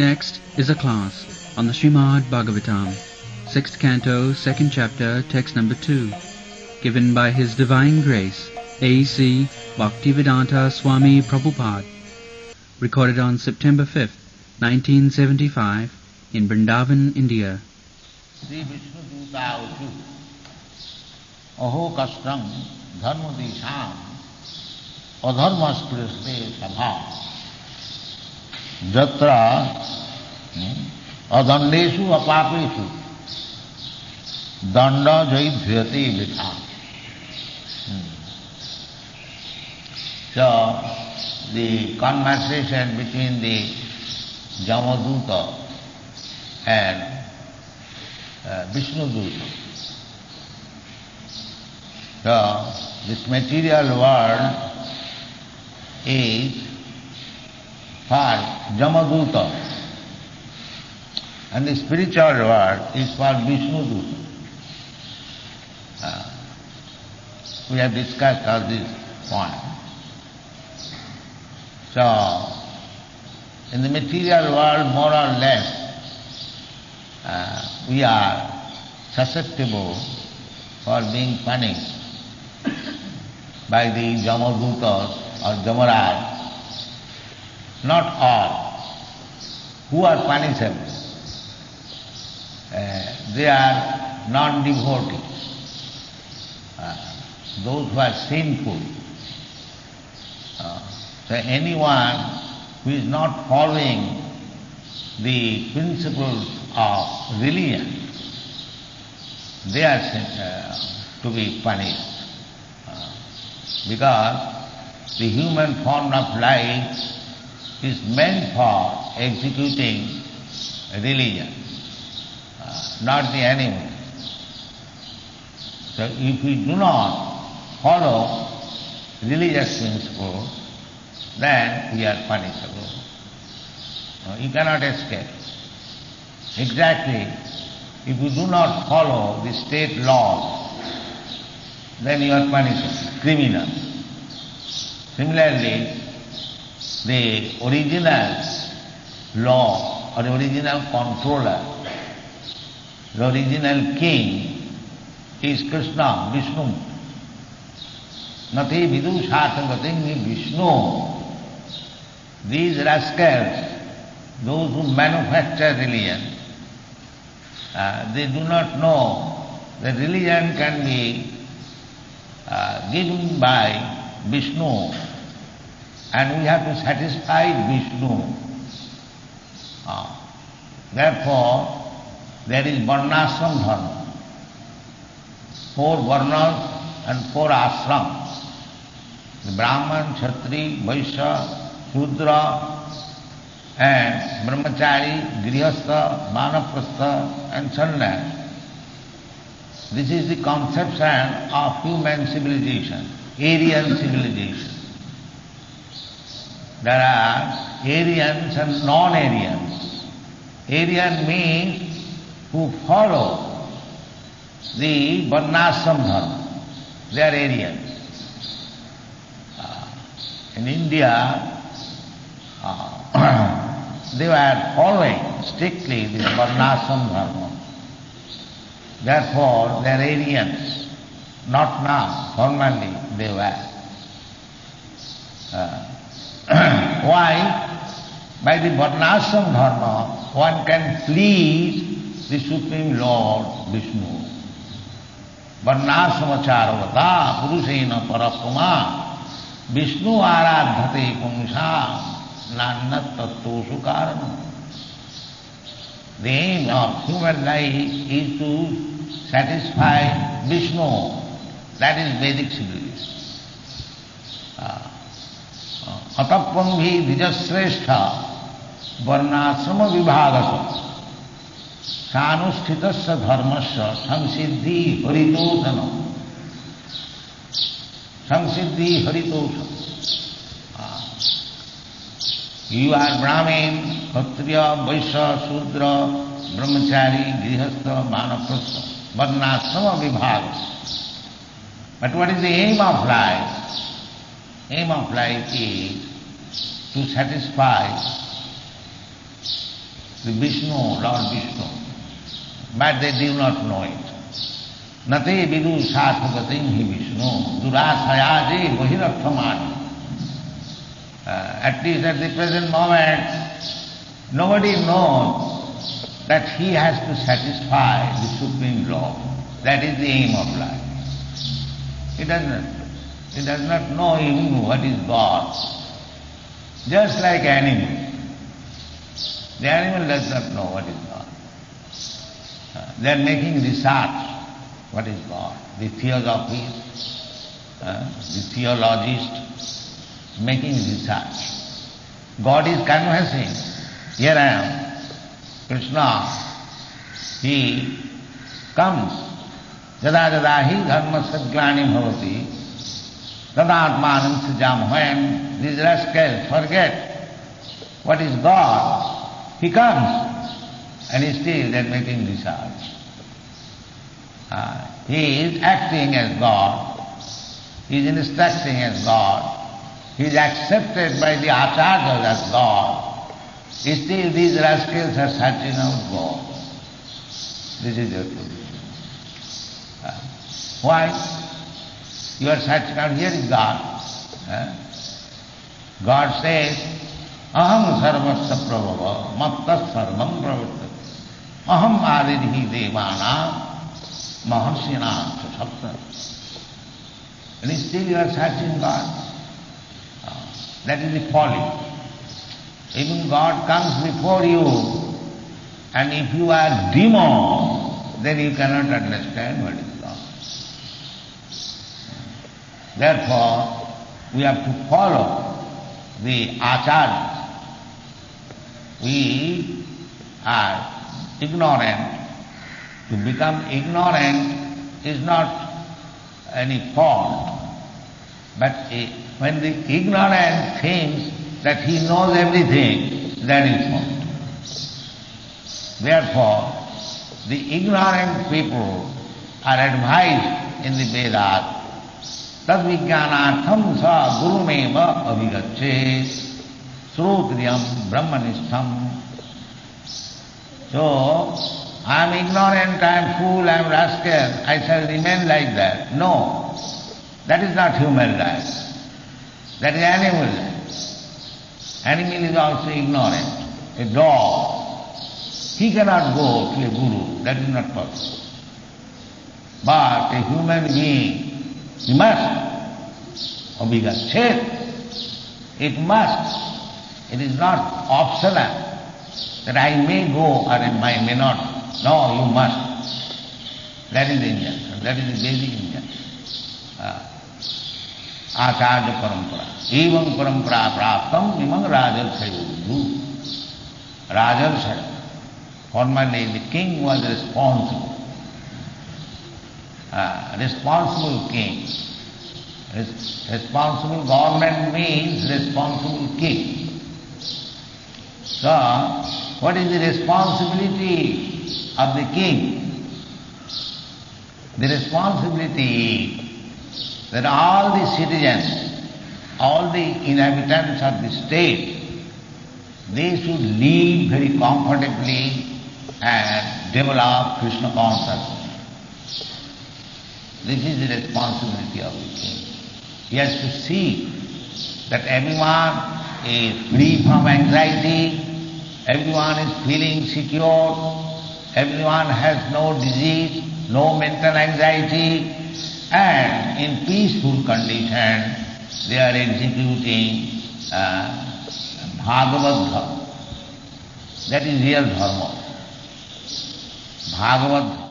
Next is a class on the Shrimad Bhagavatam, 6th Canto, 2nd Chapter, Text Number 2, given by His Divine Grace, A.C. Bhaktivedanta Swami Prabhupada, recorded on September 5th, 1975, in Vrindavan, India. Sri Viṣṇudūta Uchu Aho Kashtam Dharma Disham Adharma Sprishne Sabha जत्रा अदंडेशु अपापेशु दंड जयते लिखा so the conversation between the Yamaduta and Vishnuduta so this material world is for Yamadūta, and the spiritual world is for Viṣṇudūta. We have discussed all this point. So, in the material world, more or less, we are susceptible for being punished by the Yamadūtas or Yamarāja. Not all who are punishable. They are non-devotees, those who are sinful. So anyone who is not following the principles of religion, they are to be punished. Because the human form of life is meant for executing religion, not the animal. So if we do not follow religious principles, then we are punishable. You cannot escape. Exactly, if you do not follow the state law, then you are punishable, criminal. Similarly, the original law or the original controller, the original king is Krishna, Viṣṇu. Nati vidu shātangati Viṣṇu. These rascals, those who manufacture religion, they do not know that religion can be given by Viṣṇu. And we have to satisfy Viṣṇu. Therefore, there is varṇāśrama-dharma. 4 varnas and 4 ashrams. The Brahman, kshatriya, vaishya, shudra, and brahmacari, grihastha, vanaprastha, and sannyasa. This is the conception of human civilization, Aryan civilization. There are Aryans and non-Aryans. Aryan means who follow the varṇāśrama-dharma. They are Aryans. In India, they were following strictly this varṇāśrama-dharma. Therefore, they are Aryans. Not now, formerly they were. Why? By the varṇāśrama-dharma, one can please the Supreme Lord Viṣṇu. Varṇāśrama-chārvata purusena parakuma Viṣṇu ārādhate puṁsā nānat tattvasu kāranam. The aim of human life is to satisfy Viṣṇu. That is Vedic civilization. अतपम भी द्विजश्रेष्ठ वर्णाश्रम विभागस सानुष्ठित धर्मस्य संसिद्धि हरितोषण संसिद्धि हरितोषण you are ब्राह्मण क्षत्रिय वैश्य शूद्र ब्रह्मचारी गृहस्थ वानप्रस्थ वर्णाश्रम विभाग but what is the aim of life Aim of life is to satisfy Sri Vishnu, Lord Vishnu, but they do not know it. Nate vidu sāthagatim hi Vishnu, durāsayāji vahiratthamāni. At least at the present moment, nobody knows that he has to satisfy the Supreme Law. That is the aim of life. It does not know even what is God. Just like animal. The animal does not know what is God. They are making research. What is God? The theosophists, the theologists, making research. God is conversing. Here I am, Krishna. He comes. Yada yada hi dharma sadglani bhavati tadatmanam sujamhayam. These rascals forget what is God. He comes and he still they're making research. He is acting as God. He is instructing as God. He is accepted by the Ācāryas as God. Still these rascals are searching out God. This is your position. Why? You are searching out, here is God. God says, aham sarvasya prabhava mattas sarvam pravartate aham ādihi devānām Maharshina, Sapta. And still you are searching God. That is the folly. Even God comes before you, and if you are demon, then you cannot understand what is God. Therefore, we have to follow the Ācārya. We are ignorant. To become ignorant is not any fault, but when the ignorant thinks that he knows everything, that is fault. Therefore, the ignorant people are advised in the Vedas, tad vijñānārtham sa gurumeva abhigacche srotriyam brahmanistham. So, I am ignorant, I am fool, I am rascal, I shall remain like that. No, that is not human life. That is animal life. Animal is also ignorant. A dog, he cannot go to a guru, that is not possible. But a human being, he must, abhigaccheti, it must, it is not optional that I may go or I may not. No, you must. That is the injunction. That is the basic injunction. Ācārya-parampara. Evaṁ parampara prāptam imam rajarshayo. Rajarshayo. Formerly the king was responsible. Responsible king. Responsible government means responsible king. So, what is the responsibility of the king? The responsibility that all the citizens, all the inhabitants of the state, they should live very comfortably and develop Krishna consciousness. This is the responsibility of the king. He has to see that everyone is free from anxiety, everyone is feeling secure, everyone has no disease, no mental anxiety, and in peaceful condition they are executing Bhagavad-dham. That is real dharma. Bhagavad-dham.